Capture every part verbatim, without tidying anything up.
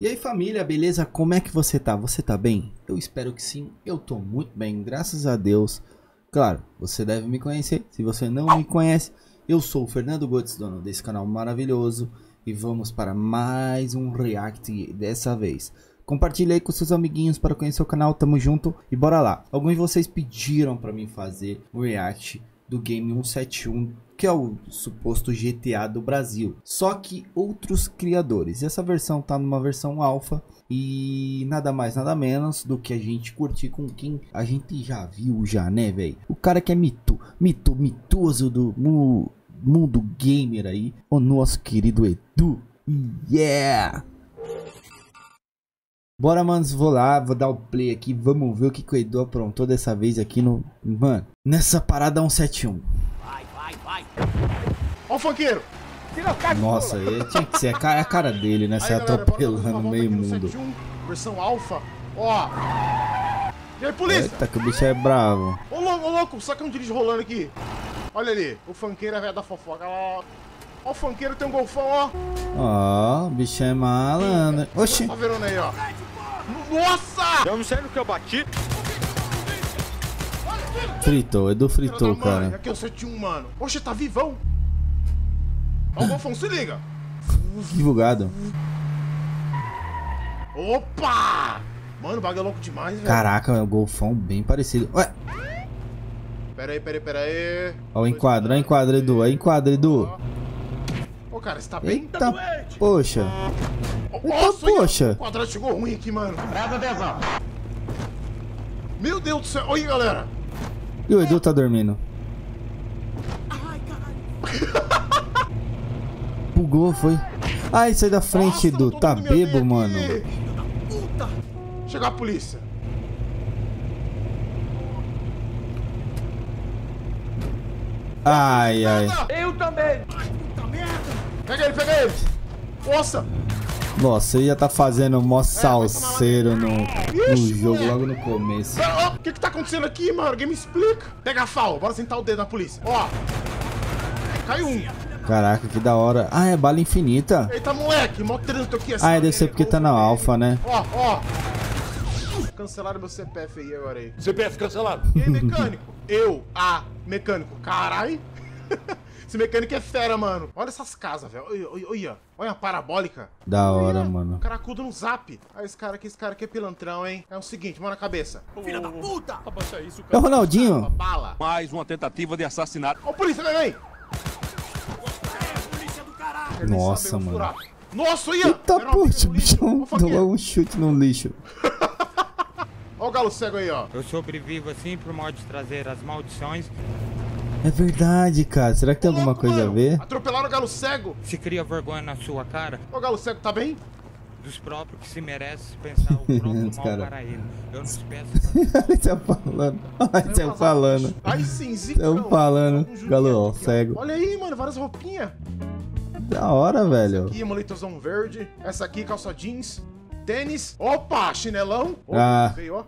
E aí família, beleza? Como é que você tá? Você tá bem? Eu espero que sim, eu tô muito bem, graças a Deus. Claro, você deve me conhecer, se você não me conhece, eu sou o Fernando Gotz, dono desse canal maravilhoso. E vamos para mais um react dessa vez. Compartilha aí com seus amiguinhos para conhecer o canal, tamo junto e bora lá. Alguns de vocês pediram pra mim fazer o react do game um sete um, que é o suposto G T A do Brasil, só que outros criadores. Essa versão tá numa versão alfa e nada mais nada menos do que a gente curtir com quem a gente já viu já, né, velho? O cara que é mito, mito, mitoso do mu, mundo gamer aí, o nosso querido Edu. Yeah! Bora, manos, vou lá, vou dar o play aqui, vamos ver o que, que o Edu aprontou dessa vez aqui no... Mano, nessa parada um sete um. Vai, vai, vai. Ó o funkeiro! Tira o carro. Nossa, ele tinha que ser a cara, a cara dele, né? Você atropelando meio mundo. um sete um, versão alfa, ó. E aí, polícia? Eita, que o bicho é bravo. Ô, louco, ô, louco, só que um dirige rolando aqui. Olha ali, o funkeiro é velho da fofoca, ó. Ó o funkeiro, tem um golfão, ó. Ó, o bicho é malandro. Oxi. Ó a verona aí, ó. Nossa! Eu não sei no que eu bati. Fritou, Edu fritou, cara. Aqui é o um sete um, mano. Oxe, tá vivão. Ó o golfão, se liga. Divulgado. Opa! Mano, o bagulho é louco demais, velho. Caraca, é um golfão bem parecido. Ué. Pera aí, pera aí, pera aí. Ó, enquadra, enquadra, Edu. Aí enquadra, Edu. Ô, cara, você tá bem? Eita, tá doente. Poxa. Oh, nossa, poxa. O quadrado chegou ruim aqui, mano. Presta atenção. Meu Deus do céu. Olha aí, galera. E o Edu tá dormindo. Ai, caralho. Bugou, foi. Ai, sai da frente, nossa, Edu. Tá bebo, mano. Puta. Chega a polícia. Ai, ai. Eu também. Ai, puta merda. Pega ele, pega ele! Nossa! Nossa, ele já tá fazendo mó salseiro é, no, no Ixi, jogo moleque. Logo no começo. O oh, que que tá acontecendo aqui, mano? Alguém me explica. Pega a F A L, bora sentar o dedo na polícia. Ó! Oh. Caiu um. Caraca, que da hora. Ah, é bala infinita. Eita, moleque, mó trânsito aqui assim. Ah, deve ser porque tá na alfa, né? Ó, oh, ó. Oh. Cancelaram meu C P F aí agora aí. C P F cancelado. E aí, mecânico? Eu, a mecânico. Carai. Esse mecânico é fera, mano. Olha essas casas, velho. Olha, olha, olha a parabólica. Da hora, olha, mano. Caracudo no zap. Olha esse cara aqui, esse cara aqui é pilantrão, hein? É o seguinte, mão na cabeça. Filha da puta! Abaixa isso, cara. É o Ronaldinho. Uma bala. Mais uma tentativa de assassinato. Ó, oh, polícia, vem, vem. É, polícia do caralho. Nossa, mano. Furar. Nossa, ia. Eita, puta, o bichão deu um chute no lixo. Ó o galo cego aí, ó. Eu sobrevivo assim por mal de trazer as maldições. É verdade, cara. Será que tem alguma coisa a ver? Atropelaram o galo cego. Se cria vergonha na sua cara. O galo cego tá bem? Dos próprios que se merece pensar o próprio mal para ele. Eu não te peço. Ele tá falando. Ele tá falando. Aí sim, zicão. Tão falando. Galo cego. Olha aí, mano. Várias roupinhas. Da hora, velho. Essa aqui, moletozão verde. Essa aqui, calça jeans. Tênis. Opa, chinelão. Ah. Veio, ó.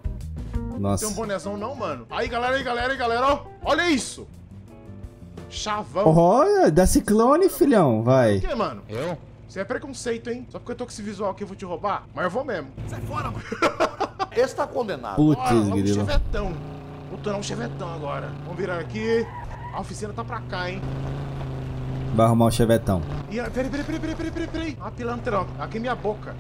Nossa. Não tem um bonezão não, mano. Aí, galera, aí, galera, aí, galera, ó. Olha isso. Chavão. Olha, dá ciclone, filhão, vai. O que, mano? Eu? Você é preconceito, hein? Só porque eu tô com esse visual aqui eu vou te roubar, mas eu vou mesmo. Sai fora, mano. Esse tá condenado. Putz, grilo. Olha, um chevetão. Vou tornar um chevetão agora. Vamos virar aqui. A oficina tá pra cá, hein? Vai arrumar um chevetão. E aí, peraí, peraí, peraí, peraí, peraí, peraí. Ah, pilantrão. Aqui é minha boca.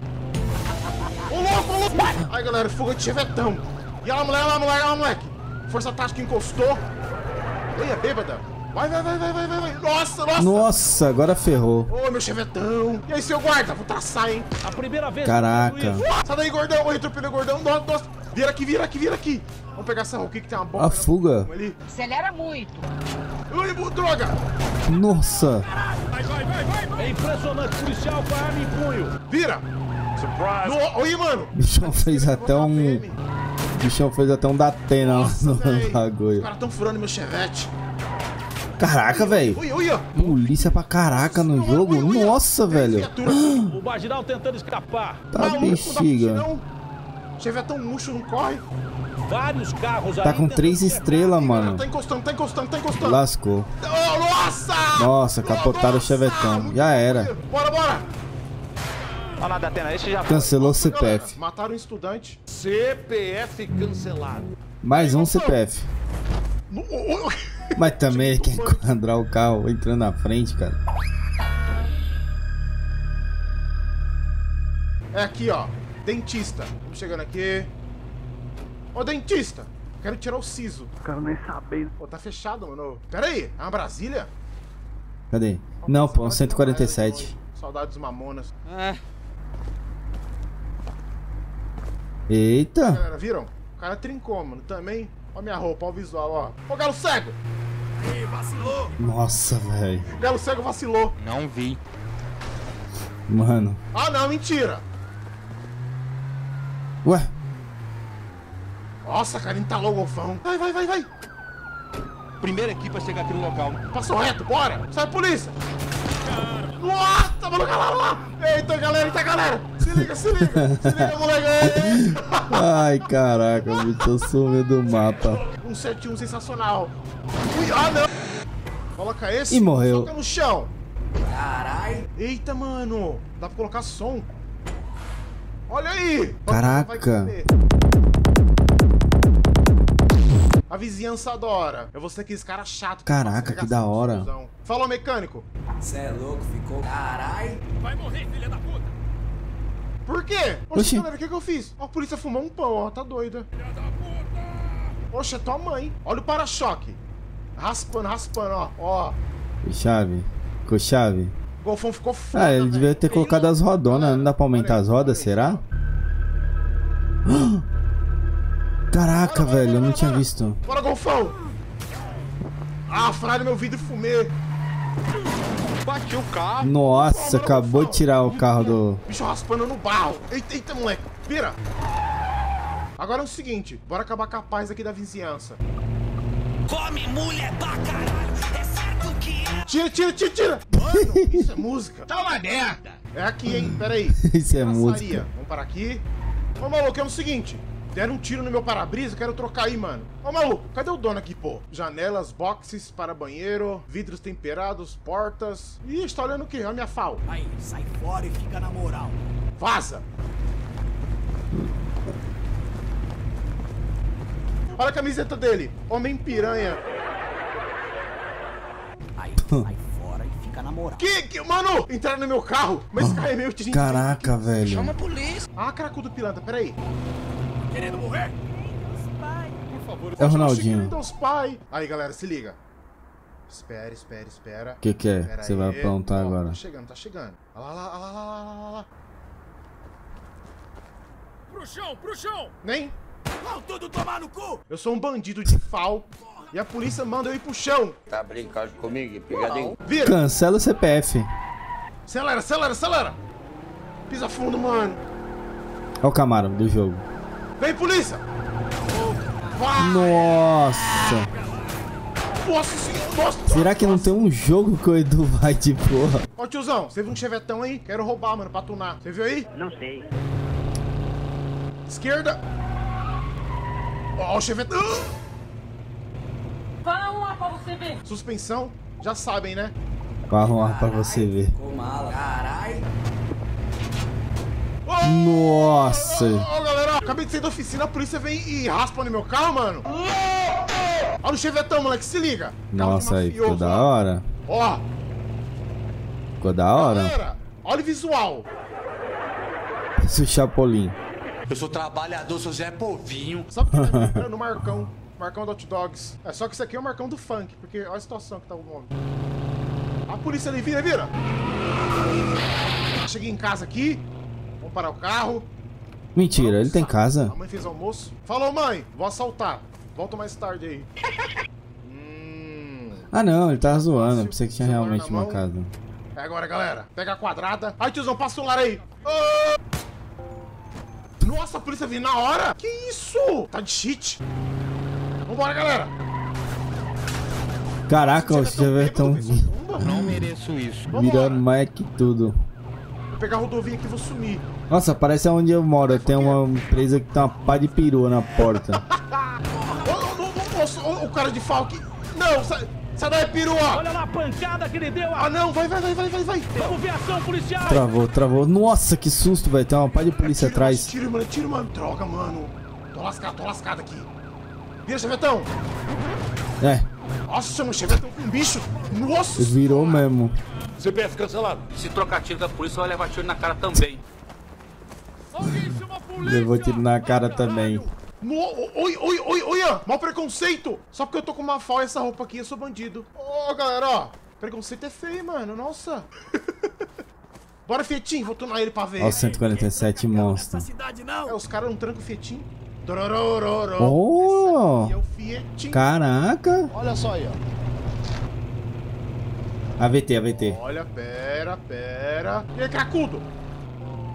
Ô, louco, ô, louco. Aí, galera, fuga de chevetão. E ela, moleque, ela, moleque, ela, moleque. Força tática encostou. Olha, bêbada. Vai, vai, vai, vai, vai, vai. Nossa, nossa. Nossa, agora ferrou. Ô, oh, meu chevetão. E aí, seu guarda? Vou traçar, hein? A primeira vez. Caraca. Sai daí, gordão. Oi, atropelei, gordão. Nossa, nossa. Vira aqui, vira aqui, vira aqui. Vamos pegar essa roupa aqui que tem uma bomba. A fuga. Ali. Acelera muito. Ui, droga. Nossa. Vai, vai, vai, vai, vai. É impressionante. Policial com arma em punho. Vira. Surprise. No... Oi, mano. O bichão fez até um... O bichão fez até um da Atena lá no bagulho. Os caras tão furando meu chevette. Caraca, velho. Polícia pra caraca no jogo. Ui, ui, ui. Nossa, velho. O marginal tentando escapar. Tá bexiga. Chevetão murcho, não corre. Vários carros tá com três estrelas, mano. Tá encostando, tá encostando, tá encostando. Lascou. Oh, nossa! Nossa, capotaram o chevetão. Já era. Bora, bora. Olha lá, Datena, esse já foi. Cancelou o C P F. Mataram um estudante. C P F cancelado. Mais um C P F. Não. Mas também quer enquadrar o carro entrando na frente, cara. É aqui, ó. Dentista. Vamos chegando aqui. Ô, dentista! Quero tirar o siso. Os caras nem sabem. Pô, tá fechado, mano. Pera aí, é uma Brasília? Cadê? Não, pô, um cento e quarenta e sete. Saudades dos Mamonas. É. Eita! Galera, viram? O cara trincou, mano. Também. Ó minha roupa, ó o visual, ó. Ô, galo cego! Aí, vacilou! Nossa, velho. Galo cego vacilou. Não vi. Mano. Ah, não, mentira! Ué? Nossa, cara, entalou o golfão. Vai, vai, vai, vai. Primeira equipe a chegar aqui no local. Passou reto, bora. Sai, polícia. Cara. Nossa, maluco, lá, lá. Eita, galera, eita, galera. Se liga, se liga. Se liga, moleque. Ai, caraca, o bicho sumiu do mapa. cento e setenta e um sensacional. Ui, ah, não. Coloca esse. E morreu. Soca no chão. Caralho. Eita, mano. Dá pra colocar som. Olha aí. Caraca. A vizinhança adora. Eu vou ser aqueles caras chatos. Caraca, que da hora. Falou, mecânico. Cê é louco, ficou. Caralho. Vai morrer, filha da puta. Por quê? Oxe, galera, o que que eu fiz? Ó, a polícia fumou um pão, ó. Tá doida. Filha da puta. Oxe, é tua mãe. Olha o para-choque. Raspando, raspando, ó. Ó. Chave. Ficou chave. O golfão ficou foda. Ah, ele véio. devia ter Tem colocado um... as rodonas. Não dá pra aumentar aí, as rodas, será? Ah! Caraca, bora, velho, bora, eu não bora, tinha bora. visto. Bora, golfão! Ah, fralho, meu vidro fumê. Bati o carro. Nossa, bora, acabou golfão. de tirar o carro do... Bicho raspando no barro. Eita, eita, moleque. Pira. Agora é o seguinte, bora acabar com a paz aqui da vizinhança. Come, mulher pra caralho. É certo que é... Tira, tira, tira, tira. Mano, isso é música. Tá uma merda. É aqui, hein, pera aí. Isso é música. Vamos parar aqui. Ô, maluco, é o seguinte... Deram um tiro no meu para-brisa, quero trocar aí, mano. Ô, maluco, cadê o dono aqui, pô? Janelas, boxes para banheiro, vidros temperados, portas... Ih, está olhando o quê? Olha a minha F A L. Aí, sai fora e fica na moral. Vaza! Olha a camiseta dele. Homem piranha. Aí, sai fora e fica na moral. Que, que, mano? Entraram no meu carro, mas caiu meio tirinho. Caraca, velho. Chama a polícia. Ah, caracudo pilantra, peraí. Querendo morrer? Por favor, é o Ronaldinho. Aí, galera, se liga. Espera, espera, espera. O que que é? Você vai aprontar agora? Tá chegando, tá chegando. Olha lá, olha lá, olha lá, olha lá, lá. Pro chão, pro chão! Nem? Vão tudo tomar no cu! Eu sou um bandido de F A L e a polícia manda eu ir pro chão. Tá brincando comigo, pegadinho? Vira! Cancela o C P F. Acelera, acelera, acelera! Pisa fundo, mano. Olha o Camaro do jogo. Vem, polícia! Vai. Nossa! Nossa senhora! Nossa, Será que nossa. não tem um jogo que o Edu vai de porra? Ó, tiozão, você viu um chevetão aí? Quero roubar, mano, pra tunar. Você viu aí? Não sei. Esquerda! Ó, o chevetão! Vai arrumar pra você ver! Suspensão, já sabem, né? Vai arrumar pra você ver. Caralho! Nossa! Ô, galera! Acabei de sair da oficina, a polícia vem e raspa no meu carro, mano. Olha o chevetão, moleque, se liga. Nossa, aí ficou da hora. Ó. Ficou da hora. Galera, olha o visual. Esse Chapolin. Eu sou trabalhador, sou Zé Povinho. Sabe o que tá entrando no Marcão? Marcão do Outdogs. É só que isso aqui é o Marcão do Funk, porque olha a situação que tá o nome. A polícia ali, vira, vira. Cheguei em casa aqui. Vamos parar o carro. Mentira, Nossa. ele tem casa. A mãe fez almoço. Falou, mãe, vou assaltar. Volto mais tarde aí. hum... Ah, não, ele tava zoando. Eu pensei que tinha realmente uma casa. É agora, galera. Pega a quadrada. Ai, tiozão, passa o lar aí. Oh! Nossa, a polícia veio na hora. Que isso? Tá de cheat. Vambora, galera. Caraca, o chevetão. Não mereço isso. Virando mais que tudo. Vou pegar a rodovia aqui e vou sumir. Nossa, parece onde eu moro. Tem uma empresa que tem uma pá de perua na porta. O cara de Falque. Não, sai, Sai daí, perua! Olha lá a pancada que ele deu! Ah, não! Vai, vai, vai, vai, vai, vai! Vamos ver a ação policial! Travou, travou. Nossa, que susto, velho. Tem uma pá de polícia tiro, atrás. Tiro, mano, tiro, mano. Droga, mano. Tô lascado, tô lascado aqui. Vira, Chevetão! É. Nossa, mano, Chevetão com um bicho! Nossa! Virou cara. Mesmo. C P F cancelado. Se trocar tiro da polícia, vai levar tiro na cara também. Levou tiro na cara também. No, oi, oi, oi, oi, mal preconceito! Só porque eu tô com uma F A L e essa roupa aqui, eu sou bandido. Ô, oh, galera, ó. Preconceito é feio, mano. Nossa. Bora, Fietinho. Vou tornar ele pra ver. Ó, o cento e quarenta e sete, monstro. Cidade, não. É, os caras não trancam o Fietinho. Oh! É o Fietinho. Caraca. Olha só aí, ó. A V T, A V T. Olha, pera, pera. E aí, cracudo?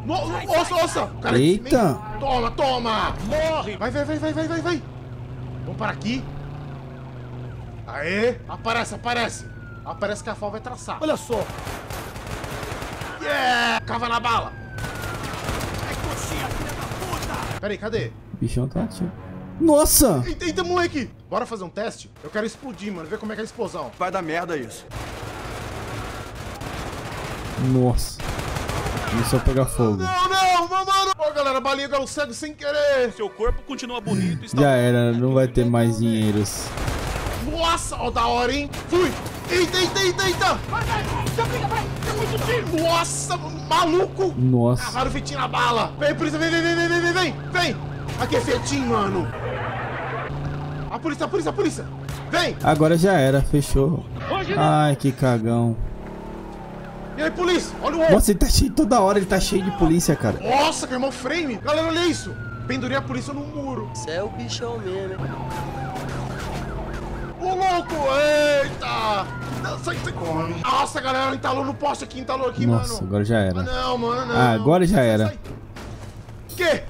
No, no, nossa, nossa! Cara, eita! Toma, toma! Morre! Vai, vai, vai, vai, vai, vai, vai! Vamos para aqui. Aê! Aparece, aparece! Aparece que a F A L vai traçar. Olha só! Yeah! Cava na bala! Ai, coxinha, filha da puta! Peraí, cadê? Bichão tá ativo. Nossa! Eita, eita, moleque! Bora fazer um teste? Eu quero explodir, mano. Ver como é que é a explosão. Vai dar merda isso. Nossa. Começou a pegar fogo. Não, não, não, mano! Ô, galera, a balinha caiu cego sem querer. Seu corpo continua bonito e está... Já era, não vai ter mais dinheiros. Nossa, ó, da hora, hein? Fui! Eita, eita, eita, eita! Vai, vai, já pega, vai! Tem muito tiro! Nossa, maluco! Nossa! Cavaram o Fietinho na bala! Vem, polícia, vem, vem, vem, vem, vem, vem! Vem! Aqui é Fietinho, mano! A polícia, a polícia, a polícia! Vem! Agora já era, fechou. Ai, que cagão. E aí, polícia? Olha o outro. Nossa, ele tá cheio toda hora, ele tá cheio de polícia, cara. Nossa, queimou o frame. Galera, olha isso. Pendurei a polícia no muro. Você é o bichão mesmo, hein? Ô, louco! Eita! Sai, sai. Nossa, galera, ele entalou no poste aqui, entalou aqui, Nossa, mano. Nossa, agora já era. Ah, não, mano, não. Ah, agora já era. Que?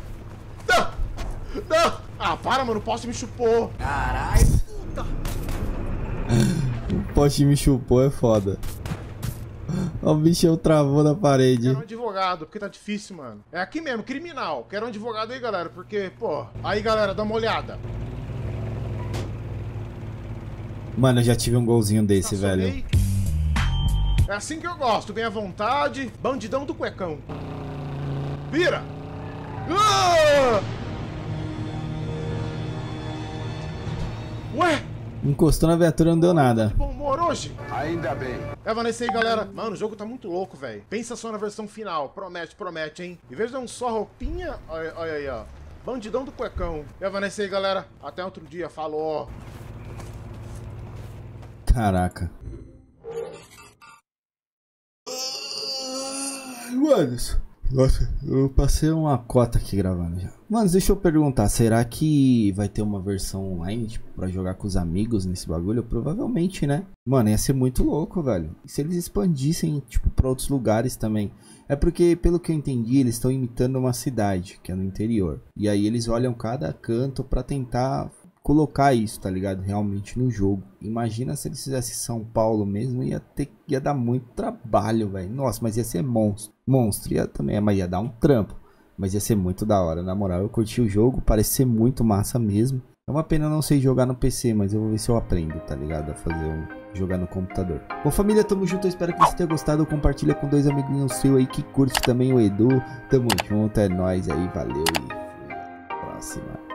Não! Não! Ah, para, mano, o poste me chupou. Caralho, puta. O poste me chupou é foda. Ó, o bichão travou na parede. Quero um advogado, porque tá difícil, mano. É aqui mesmo, criminal. Quero um advogado aí, galera, porque, pô... Aí, galera, dá uma olhada. Mano, eu já tive um golzinho desse, tá, velho. Somente. É assim que eu gosto, bem à vontade. Bandidão do cuecão. Vira! Ah! Ué? Encostou na viatura, não deu nada. Que bom humor hoje. Ainda bem. É, Vanessa aí, galera. Mano, o jogo tá muito louco, velho. Pensa só na versão final. Promete, promete, hein? Em vez de um só roupinha... Olha, olha aí, ó. Bandidão do cuecão. É, Vanessa aí, galera. Até outro dia. Falou. Caraca. Mano... Nossa, eu passei uma cota aqui gravando já. Mano, deixa eu perguntar, será que vai ter uma versão online, tipo, pra jogar com os amigos nesse bagulho? Provavelmente, né? Mano, ia ser muito louco, velho. E se eles expandissem, tipo, pra outros lugares também. É porque, pelo que eu entendi, eles estão imitando uma cidade, que é no interior. E aí eles olham cada canto pra tentar colocar isso, tá ligado? Realmente no jogo. Imagina se eles fizessem São Paulo mesmo, ia ter, ia dar muito trabalho, velho. Nossa, mas ia ser monstro. Monstro ia também, mas ia dar um trampo. Mas ia ser muito da hora, na moral. Eu curti o jogo, parece ser muito massa mesmo. É uma pena eu não sei jogar no P C, mas eu vou ver se eu aprendo, tá ligado? A fazer um... Jogar no computador. Bom, família, tamo junto. Eu espero que você tenha gostado. Compartilha com dois amiguinhos seus aí que curte também o Edu. Tamo junto, é nóis aí. Valeu e... Próxima.